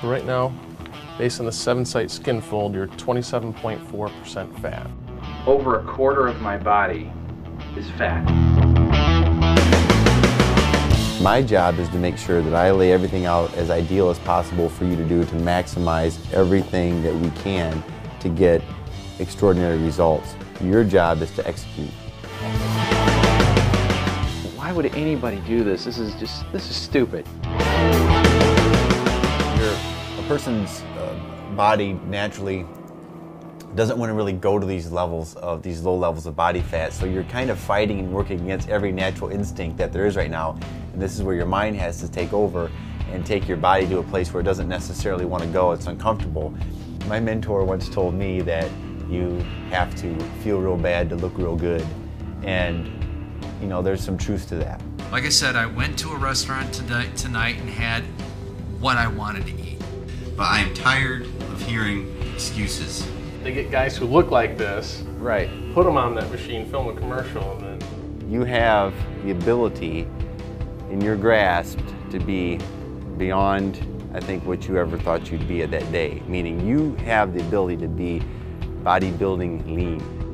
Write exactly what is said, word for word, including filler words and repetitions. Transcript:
So right now, based on the seven site skin fold, you're twenty-seven point four percent fat. Over a quarter of my body is fat. My job is to make sure that I lay everything out as ideal as possible for you to do to maximize everything that we can to get extraordinary results. Your job is to execute. Why would anybody do this? This is just, this is stupid. Your, a person's uh, body naturally doesn't want to really go to these levels of these low levels of body fat, so you're kind of fighting and working against every natural instinct that there is right now, and this is where your mind has to take over and take your body to a place where it doesn't necessarily want to go. It's uncomfortable. My mentor once told me that you have to feel real bad to look real good, and you know, there's some truth to that. Like I said, I went to a restaurant tonight tonight and had what I wanted to eat, but I am tired of hearing excuses. They get guys who look like this, right? Put them on that machine, film a commercial, and then... You have the ability in your grasp to be beyond, I think, what you ever thought you'd be at that day. Meaning you have the ability to be bodybuilding lean.